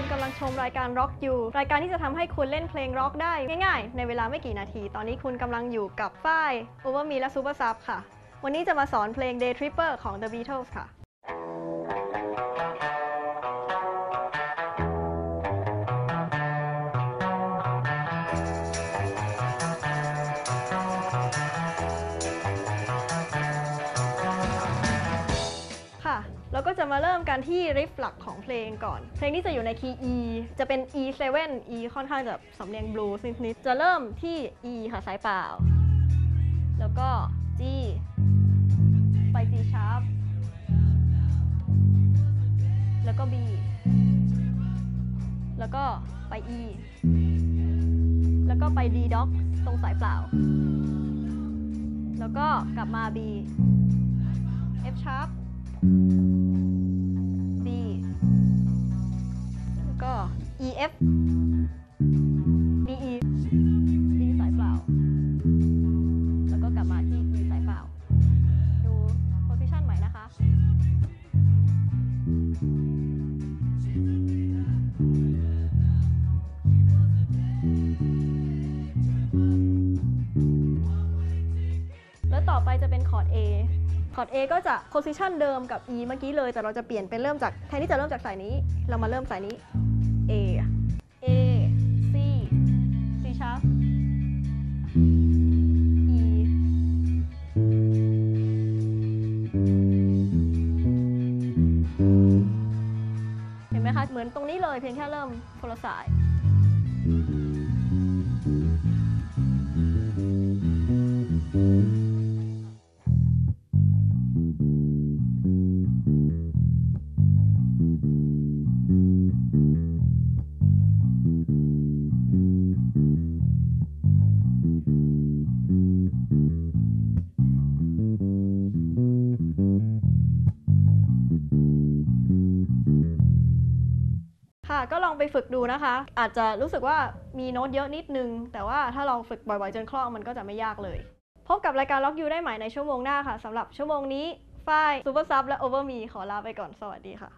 คุณกำลังชมรายการร็อกอยู่รายการที่จะทำให้คุณเล่นเพลงร็อกได้ง่ายๆในเวลาไม่กี่นาทีตอนนี้คุณกำลังอยู่กับฝ้ายโอเวอร์มีและซูเปอร์ซับค่ะวันนี้จะมาสอนเพลง Day Tripper ของ The Beatles ค่ะเราก็จะมาเริ่มกันที่ริฟหลักของเพลงก่อนเพลงนี้จะอยู่ในคีย์ E จะเป็น E7 E ค่อนข้างจะสำเนียงบลูส์นิดๆจะเริ่มที่ E ค่ะสายเปล่าแล้วก็ G ไป G sharp แล้วก็ B แล้วก็ไป E แล้วก็ไป D doc ตรงสายเปล่าแล้วก็กลับมา B F sharp B แล้วก็ E F D E D สายเปล่าแล้วก็กลับมาที่ E สายเปล่าดู position ใหม่นะคะแล้วต่อไปจะเป็นคอร์ด Aคอร์ด A ก็จะโพซิชันเดิมกับ E เมื่อกี้เลยแต่เราจะเปลี่ยนเป็นเริ่มจากแทนที่จะเริ่มจากสายนี้เรามาเริ่มสายนี้ A C C sharp Eเห็นไหมคะเหมือนตรงนี้เลยเพียงแค่เริ่มคนละสายค่ะก็ลองไปฝึกดูนะคะอาจจะรู้สึกว่ามีโน้ตเยอะนิดนึงแต่ว่าถ้าลองฝึกบ่อยๆจนคล่องมันก็จะไม่ยากเลยพบกับรายการล็อกยูได้ใหม่ในชั่วโมงหน้าค่ะสำหรับชั่วโมงนี้ฝ้ายซูเปอร์ซับและโอเวอร์มีขอลาไปก่อนสวัสดีค่ะ